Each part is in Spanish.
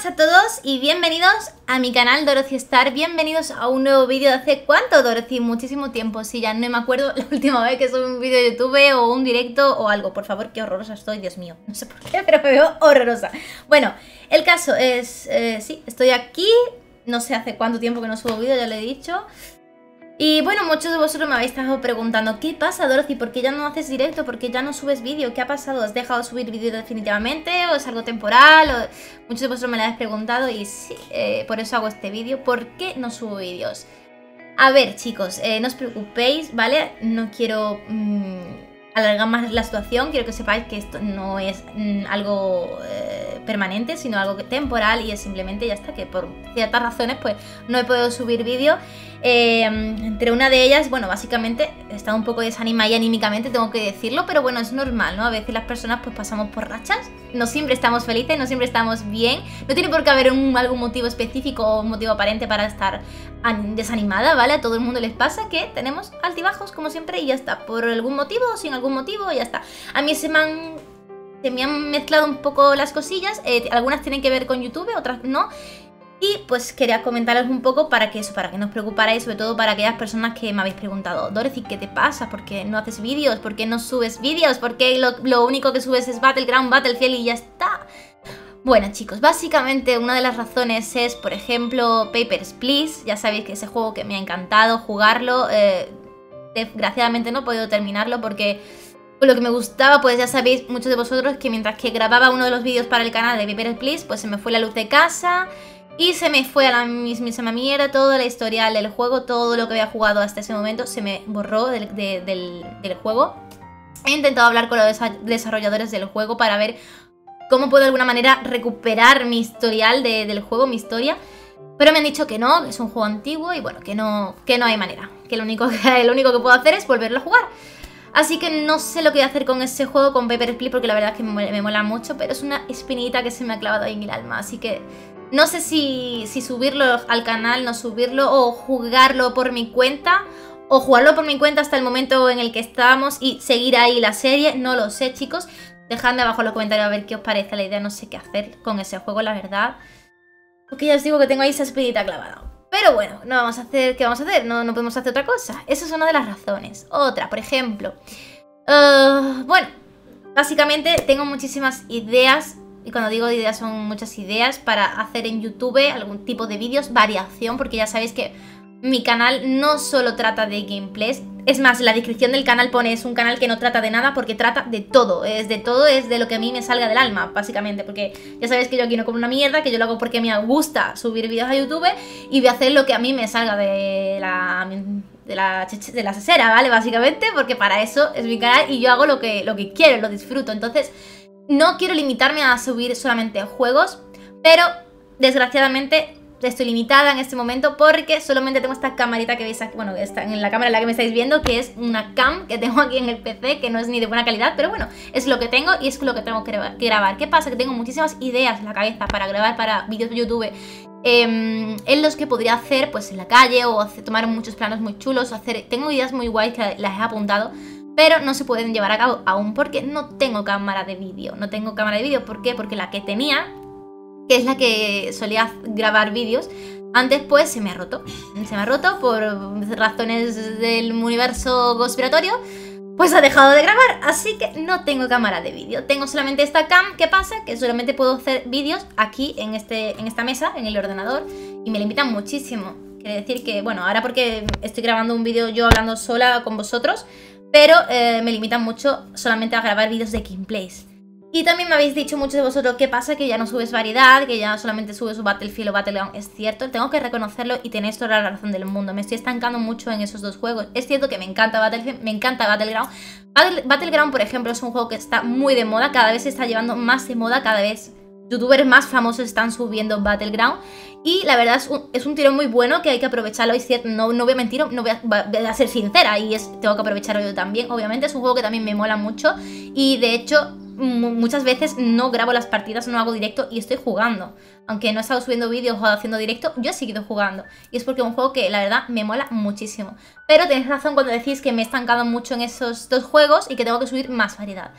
buenas a todos y bienvenidos a mi canal Dorothy Stars. Bienvenidos a un nuevo vídeo de hace cuánto, Dorothy, muchísimo tiempo. Sí, ya no me acuerdo la última vez que subí un vídeo de YouTube o un directo o algo. Por favor, qué horrorosa estoy, Dios mío. No sé por qué, pero me veo horrorosa. Bueno, el caso es... sí, estoy aquí. No sé hace cuánto tiempo que no subo vídeo, ya lo he dicho. Y bueno, muchos de vosotros me habéis estado preguntando: ¿qué pasa, Dorothy? ¿Por qué ya no haces directo? ¿Por qué ya no subes vídeo? ¿Qué ha pasado? ¿Has dejado de subir vídeo definitivamente? ¿O es algo temporal? O... muchos de vosotros me lo habéis preguntado y sí, por eso hago este vídeo. ¿Por qué no subo vídeos? A ver, chicos, no os preocupéis, ¿vale? No quiero alargar más la situación. Quiero que sepáis que esto no es algo... permanente, sino algo temporal, y es simplemente ya está, que por ciertas razones pues no he podido subir vídeo. Entre una de ellas, bueno, básicamente he estado un poco desanimada y anímicamente, tengo que decirlo, pero bueno, es normal, ¿no? A veces las personas pues pasamos por rachas, no siempre estamos felices, no siempre estamos bien, no tiene por qué haber algún motivo específico o un motivo aparente para estar desanimada, ¿vale? A todo el mundo les pasa que tenemos altibajos como siempre y ya está, por algún motivo o sin algún motivo, ya está. A mí se me han mezclado un poco las cosillas, algunas tienen que ver con YouTube, otras no. Y pues quería comentaros un poco para que eso, para que no os preocuparais, sobre todo para aquellas personas que me habéis preguntado: Dorothy, ¿qué te pasa? ¿Por qué no haces vídeos? ¿Por qué no subes vídeos? ¿Por qué lo único que subes es Battleground, Battlefield y ya está? Bueno, chicos, básicamente una de las razones es, por ejemplo, Papers, Please. Ya sabéis que ese juego que me ha encantado jugarlo, desgraciadamente no he podido terminarlo porque... lo que me gustaba, pues ya sabéis muchos de vosotros que mientras que grababa uno de los vídeos para el canal de Beeper's Please, pues se me fue la luz de casa y se me fue a la mismísima mierda toda la historial del juego, todo lo que había jugado hasta ese momento se me borró del juego. He intentado hablar con los desarrolladores del juego para ver cómo puedo de alguna manera recuperar mi historial del juego, mi historia. Pero me han dicho que no, que es un juego antiguo y bueno, que no hay manera. Que lo único que puedo hacer es volverlo a jugar. Así que no sé lo que voy a hacer con ese juego, con Paper's Please, porque la verdad es que me mola mucho, pero es una espinita que se me ha clavado ahí en el alma. Así que no sé si subirlo al canal, no subirlo, o jugarlo por mi cuenta, o jugarlo por mi cuenta hasta el momento en el que estábamos y seguir ahí la serie. No lo sé, chicos. Dejadme abajo en los comentarios a ver qué os parece la idea. No sé qué hacer con ese juego, la verdad. Porque ya os digo que tengo ahí esa espinita clavada. Pero bueno, no vamos a hacer... ¿qué vamos a hacer? No podemos hacer otra cosa. Esa es una de las razones. Otra, por ejemplo... bueno, básicamente tengo muchísimas ideas. Y cuando digo ideas son muchas ideas para hacer en YouTube algún tipo de vídeos, variación. Porque ya sabéis que mi canal no solo trata de gameplays. Es más, la descripción del canal pone: es un canal que no trata de nada porque trata de todo. Es de todo, es de lo que a mí me salga del alma, básicamente. Porque ya sabéis que yo aquí no como una mierda, que yo lo hago porque me gusta subir vídeos a YouTube y voy a hacer lo que a mí me salga de la cesera, ¿vale? Básicamente, porque para eso es mi canal y yo hago lo que quiero, lo disfruto. Entonces, no quiero limitarme a subir solamente juegos, pero desgraciadamente... estoy limitada en este momento porque solamente tengo esta camarita que veis aquí, bueno, está en la cámara en la que me estáis viendo, que es una cam que tengo aquí en el PC, que no es ni de buena calidad, pero bueno, es lo que tengo y es lo que tengo que grabar. ¿Qué pasa? Que tengo muchísimas ideas en la cabeza para grabar para vídeos de YouTube, en los que podría hacer pues en la calle o tomar muchos planos muy chulos, tengo ideas muy guays que las he apuntado, pero no se pueden llevar a cabo aún porque no tengo cámara de vídeo, ¿por qué? Porque la que tenía... que es la que solía grabar vídeos antes, pues se me ha roto. Se me ha roto por razones del universo conspiratorio. Pues ha dejado de grabar, así que no tengo cámara de vídeo. Tengo solamente esta cam. ¿Qué pasa? Que solamente puedo hacer vídeos aquí en esta mesa, en el ordenador. Y me limitan muchísimo. Quiere decir que, bueno, ahora porque estoy grabando un vídeo yo hablando sola con vosotros, pero me limitan mucho solamente a grabar vídeos de gameplays. Y también me habéis dicho muchos de vosotros: ¿qué pasa? Que ya no subes variedad, que ya solamente subes Battlefield o Battleground. Es cierto, tengo que reconocerlo y tenéis toda la razón del mundo. Me estoy estancando mucho en esos dos juegos. Es cierto que me encanta Battlefield, me encanta Battleground. Battleground, por ejemplo, es un juego que está muy de moda. Cada vez se está llevando más de moda, cada vez youtubers más famosos están subiendo Battleground. Y la verdad es un tirón muy bueno que hay que aprovecharlo. Es cierto, no voy a mentir, no voy a ser sincera. Y tengo que aprovecharlo yo también. Obviamente es un juego que también me mola mucho. Y de hecho... muchas veces no grabo las partidas, no hago directo y estoy jugando. Aunque no he estado subiendo vídeos o haciendo directo, yo he seguido jugando. Y es porque es un juego que la verdad me mola muchísimo. Pero tenéis razón cuando decís que me he estancado mucho en esos dos juegos y que tengo que subir más variedad.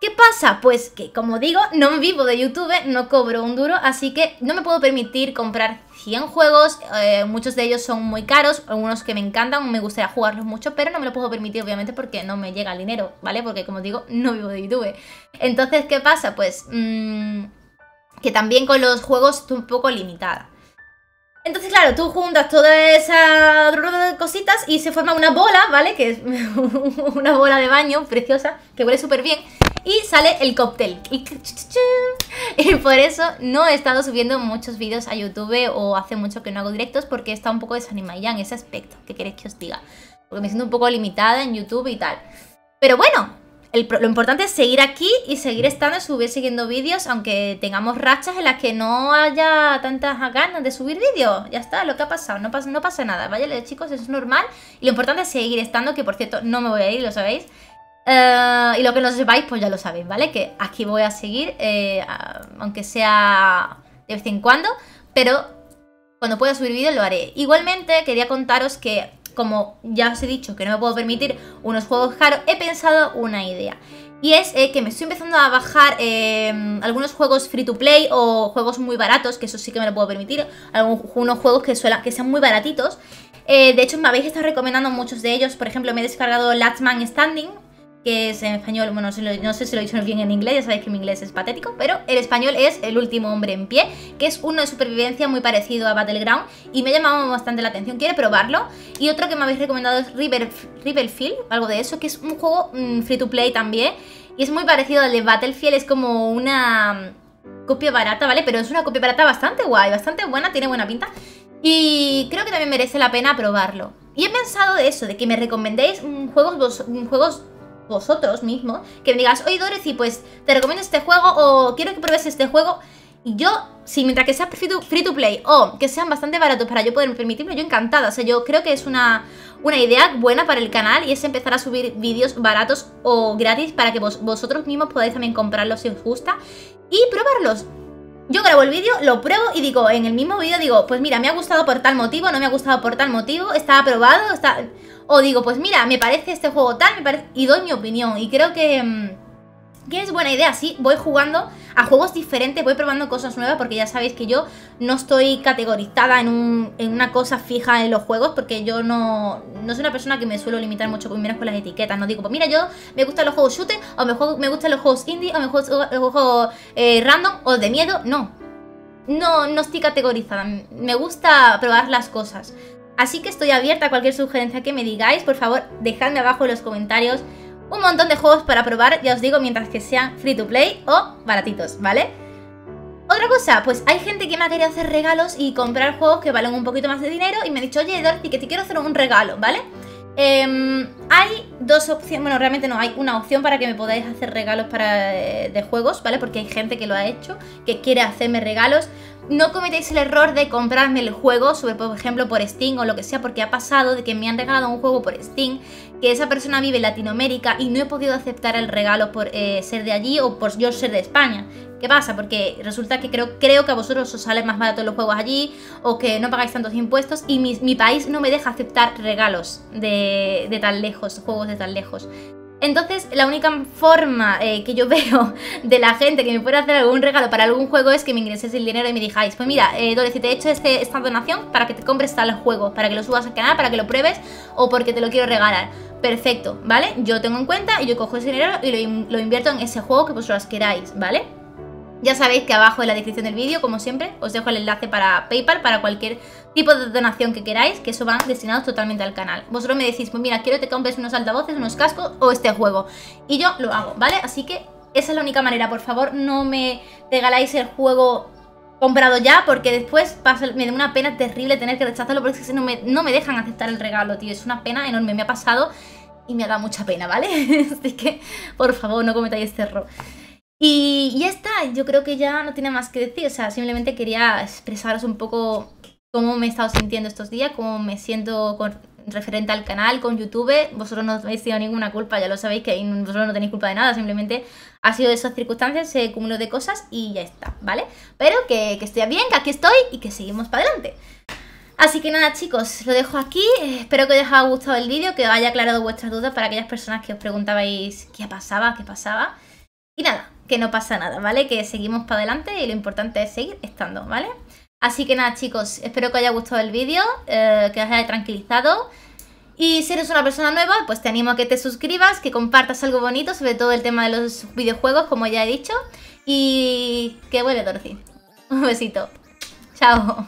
¿Qué pasa? Pues que, como digo, no vivo de YouTube, no cobro un duro, así que no me puedo permitir comprar 100 juegos, muchos de ellos son muy caros, algunos que me encantan, me gustaría jugarlos mucho, pero no me lo puedo permitir obviamente porque no me llega el dinero, ¿vale? Porque como digo, no vivo de YouTube. Entonces, ¿qué pasa? Pues que también con los juegos estoy un poco limitada. Entonces, claro, tú juntas todas esas cositas y se forma una bola, ¿vale? Que es una bola de baño preciosa, que huele súper bien. Y sale el cóctel. Y por eso no he estado subiendo muchos vídeos a YouTube o hace mucho que no hago directos porque he estado un poco desanimada ya en ese aspecto. ¿Qué queréis que os diga? Porque me siento un poco limitada en YouTube y tal. Pero bueno, lo importante es seguir aquí y seguir estando, subir siguiendo vídeos, aunque tengamos rachas en las que no haya tantas ganas de subir vídeos. Ya está, lo que ha pasado, no pasa nada, ¿vale? Chicos, eso es normal. Y lo importante es seguir estando, que por cierto, no me voy a ir, lo sabéis. Y lo que no sepáis, pues ya lo sabéis, ¿vale? Que aquí voy a seguir, aunque sea de vez en cuando, pero cuando pueda subir vídeos lo haré. Igualmente, quería contaros que, como ya os he dicho que no me puedo permitir unos juegos caros, he pensado una idea. Y es que me estoy empezando a bajar algunos juegos free to play o juegos muy baratos, que eso sí que me lo puedo permitir. Algunos juegos que sean muy baratitos. De hecho, me habéis estado recomendando muchos de ellos. Por ejemplo, me he descargado Last Man Standing, que es en español, bueno, no sé si lo he dicho bien en inglés, ya sabéis que mi inglés es patético, pero el español es El último hombre en pie, que es uno de supervivencia muy parecido a Battleground, y me ha llamado bastante la atención, quiero probarlo. Y otro que me habéis recomendado es Riverfield, algo de eso, que es un juego free to play también, y es muy parecido al de Battlefield, es como una copia barata, ¿vale? Pero es una copia barata bastante guay, bastante buena, tiene buena pinta, y creo que también merece la pena probarlo. Y he pensado de eso, de que me recomendéis juegos vosotros mismos, que me digas, oye Dorothy, pues te recomiendo este juego o quiero que pruebes este juego. Y yo, si mientras que sea free to play o que sean bastante baratos para yo poder permitirme, yo encantada. O sea, yo creo que es una idea buena para el canal, y es empezar a subir vídeos baratos o gratis para que vosotros mismos podáis también comprarlos si os gusta y probarlos. Yo grabo el vídeo, lo pruebo y digo, en el mismo vídeo digo, pues mira, me ha gustado por tal motivo, no me ha gustado por tal motivo, está aprobado, está... O digo, pues mira, me parece este juego tal, y doy mi opinión. Y creo que es buena idea, sí, voy jugando a juegos diferentes, voy probando cosas nuevas, porque ya sabéis que yo no estoy categorizada en una cosa fija en los juegos, porque yo no soy una persona que me suelo limitar mucho, menos con las etiquetas. No digo, pues mira, yo me gustan los juegos shooter, o me gustan los juegos indie, o los juegos random, o de miedo, no estoy categorizada, me gusta probar las cosas. Así que estoy abierta a cualquier sugerencia que me digáis. Por favor, dejadme abajo en los comentarios un montón de juegos para probar, ya os digo, mientras que sean free to play o baratitos, ¿vale? Otra cosa, pues hay gente que me ha querido hacer regalos y comprar juegos que valen un poquito más de dinero, y me ha dicho, oye Dorothy, que te quiero hacer un regalo, ¿vale? Hay dos opciones, bueno, realmente no, hay una opción para que me podáis hacer regalos de juegos, ¿vale? Porque hay gente que lo ha hecho, que quiere hacerme regalos. No cometéis el error de comprarme el juego, sobre, por ejemplo, por Steam o lo que sea, porque ha pasado de que me han regalado un juego por Steam, que esa persona vive en Latinoamérica y no he podido aceptar el regalo por ser de allí o por yo ser de España. ¿Qué pasa? Porque resulta que creo que a vosotros os salen más baratos los juegos allí, o que no pagáis tantos impuestos, y mi país no me deja aceptar regalos de tan lejos, juegos de tan lejos. Entonces, la única forma que yo veo de la gente que me pueda hacer algún regalo para algún juego es que me ingreséis el dinero y me dijáis, pues mira, Dorothy, te he hecho esta donación para que te compres tal juego, para que lo subas al canal, para que lo pruebes, o porque te lo quiero regalar. Perfecto, ¿vale? Yo tengo en cuenta y yo cojo ese dinero y lo invierto en ese juego que vosotros queráis, ¿vale? Ya sabéis que abajo en la descripción del vídeo, como siempre, os dejo el enlace para PayPal, para cualquier tipo de donación que queráis, que eso van destinados totalmente al canal. Vosotros me decís, pues mira, quiero que te compres unos altavoces, unos cascos o este juego. Y yo lo hago, ¿vale? Así que esa es la única manera. Por favor, no me regaláis el juego comprado ya, porque después me da una pena terrible tener que rechazarlo, porque es que no me dejan aceptar el regalo, tío. Es una pena enorme, me ha pasado y me ha dado mucha pena, ¿vale? Así que, por favor, no cometáis este error. Y ya está, yo creo que ya no tiene más que decir, o sea, simplemente quería expresaros un poco cómo me he estado sintiendo estos días, cómo me siento referente al canal, con YouTube. Vosotros no habéis tenido ninguna culpa, ya lo sabéis que vosotros no tenéis culpa de nada, simplemente ha sido de esas circunstancias, se cumuló de cosas y ya está, ¿vale? Pero que esté bien, que aquí estoy y que seguimos para adelante. Así que nada chicos, lo dejo aquí, espero que os haya gustado el vídeo, que os haya aclarado vuestras dudas para aquellas personas que os preguntabais qué pasaba, Y nada, que no pasa nada, ¿vale? Que seguimos para adelante y lo importante es seguir estando, ¿vale? Así que nada, chicos, espero que os haya gustado el vídeo, que os haya tranquilizado. Y si eres una persona nueva, pues te animo a que te suscribas, que compartas algo bonito, sobre todo el tema de los videojuegos, como ya he dicho. Y que vuelve Dorothy. Un besito. Chao.